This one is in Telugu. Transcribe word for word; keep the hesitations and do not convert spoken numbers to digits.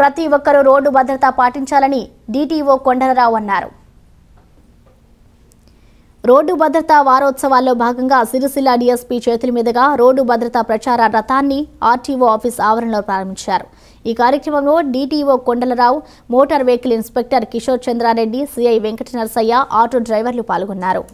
ప్రతి ఒక్కరూ రోడ్డు భద్రత పాటించాలని డీటీఓ కొండలరావు అన్నారు. రోడ్డు భద్రత వారోత్సవాల్లో భాగంగా సిరిసిల్ల డీఎస్పీ చేతుల మీదుగా రోడ్డు భద్రత ప్రచార రథాన్ని ఆర్టీఓ ఆఫీస్ ఆవరణలో ప్రారంభించారు. ఈ కార్యక్రమంలో DTO Kondalarao, motor vehicle inspector Kishore Chandra Reddy, CI Venkatanarasaiah, auto డ్రైవర్లు పాల్గొన్నారు.